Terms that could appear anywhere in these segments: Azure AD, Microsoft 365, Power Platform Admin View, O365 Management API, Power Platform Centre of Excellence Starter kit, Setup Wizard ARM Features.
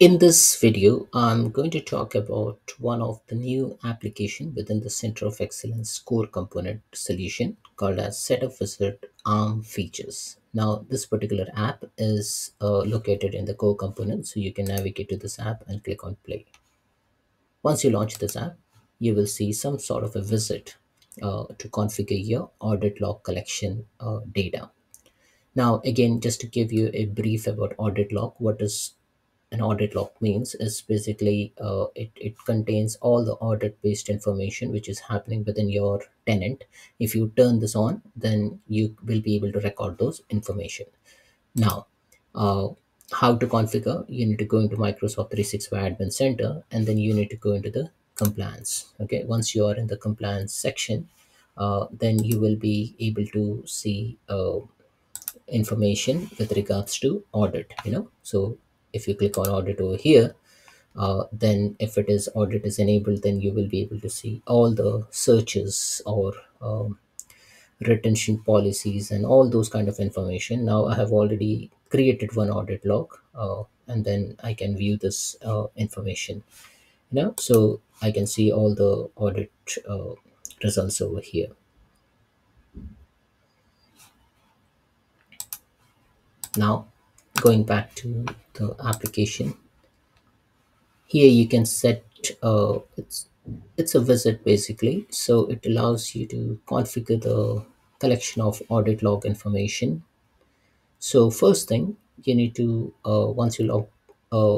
In this video, I'm going to talk about one of the new application within the Center of Excellence core component solution called as Setup Wizard ARM Features. Now, this particular app is located in the core component, so you can navigate to this app and click on play. Once you launch this app, you will see some sort of a wizard to configure your audit log collection data. Now, again, just to give you a brief about audit log, what is an audit log means is basically it contains all the audit based information which is happening within your tenant. If you turn this on, then you will be able to record those information. Now, how to configure? You need to go into Microsoft 365 Admin Center, and then you need to go into the compliance. Okay, once you are in the compliance section, then you will be able to see information with regards to audit, so if you click on audit over here, then if it is audit is enabled, then you will be able to see all the searches or retention policies and all those kind of information. Now, I have already created one audit log, and then I can view this information, so I can see all the audit results over here. Now, going back to the application, here you can set it's a wizard basically, so it allows you to configure the collection of audit log information. So first thing you need to, once you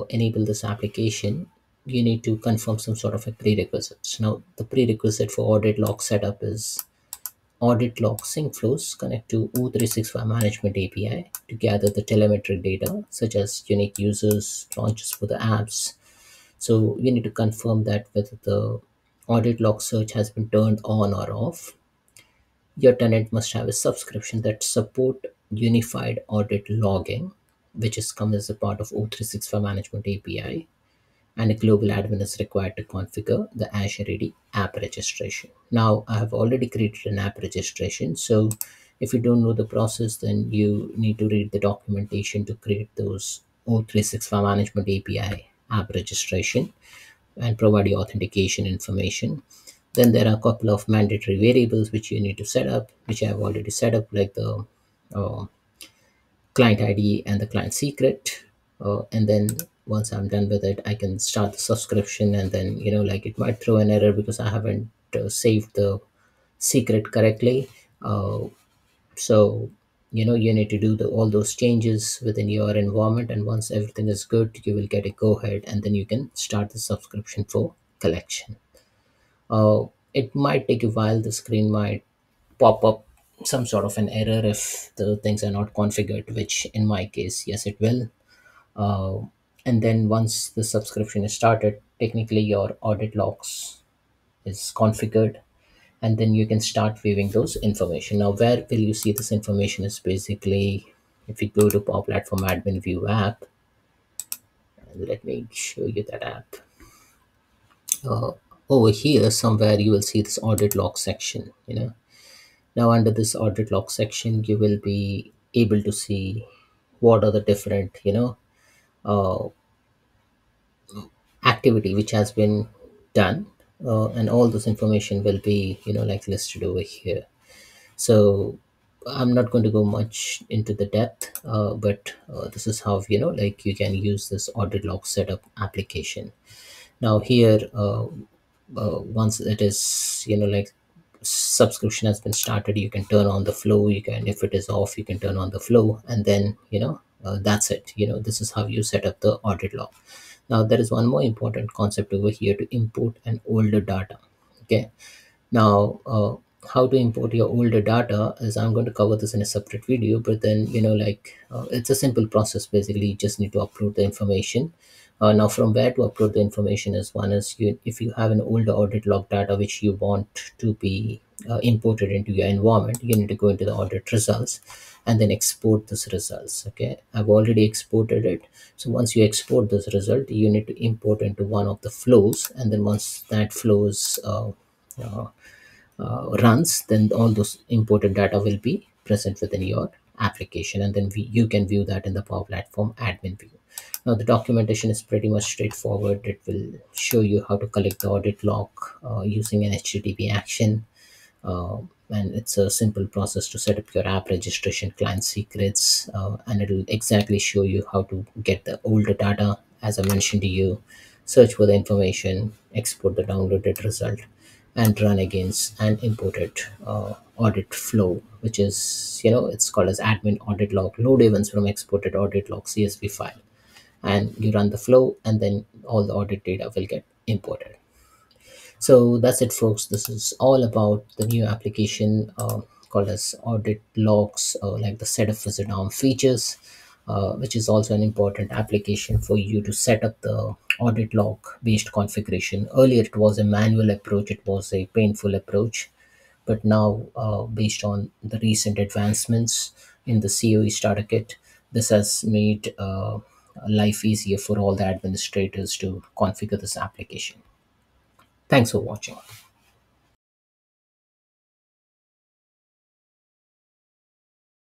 enable this application, you need to confirm some sort of a prerequisites. Now, the prerequisite for audit log setup is audit log sync flows connect to O365 Management API to gather the telemetry data, such as unique users, launches for the apps. So you need to confirm that whether the audit log search has been turned on or off. Your tenant must have a subscription that support unified audit logging, which is come as a part of O365 Management API, and a global admin is required to configure the Azure AD app registration. Now, I have already created an app registration. So if you don't know the process, then you need to read the documentation to create those O365 Management API app registration and provide your authentication information. Then there are a couple of mandatory variables which you need to set up, which I have already set up, like the client ID and the client secret. And then once I'm done with it, I can start the subscription, and then, it might throw an error because I haven't saved the secret correctly. So, you need to do all those changes within your environment. And once everything is good, you will get a go ahead, and then you can start the subscription for collection. It might take a while. The screen might pop up some sort of an error if the things are not configured, which in my case, yes, it will. And then once the subscription is started, technically your audit logs is configured, and then you can start viewing those information. Now, where will you see this information is basically, if you go to Power Platform Admin View app, let me show you that app. Over here somewhere you will see this audit log section, Now, under this audit log section, you will be able to see what are the different, activity which has been done, and all this information will be listed over here. So I'm not going to go much into the depth, but this is how you can use this audit log setup application. Now here, once it is subscription has been started, you can turn on the flow. You can, if it is off, you can turn on the flow, and then that's it. This is how you set up the audit log. Now, there is one more important concept over here, to import an older data. Okay, now how to import your older data is, I'm going to cover this in a separate video, but then it's a simple process. Basically, you just need to upload the information. Now, from where to upload the information is, one is, if you have an older audit log data which you want to be imported into your environment, you need to go into the audit results and then export this results. Okay, I've already exported it. So once you export this result, you need to import into one of the flows, and then once that flows runs, then all those imported data will be present within your application, and then you can view that in the Power Platform Admin View. Now the documentation is pretty much straightforward. It will show you how to collect the audit log using an HTTP action, and it's a simple process to set up your app registration, client secrets, and it will exactly show you how to get the older data, as I mentioned to you, search for the information, export the downloaded result, and run against an imported audit flow, which is, it's called as admin audit log load events from exported audit log CSV file. And you run the flow, and then all the audit data will get imported. So that's it, folks. This is all about the new application called as audit logs, like the Setup Wizard ARM Features, which is also an important application for you to set up the audit log based configuration. Earlier it was a manual approach, it was a painful approach, but now based on the recent advancements in the CoE starter kit, this has made life easier for all the administrators to configure this application. Thanks for watching.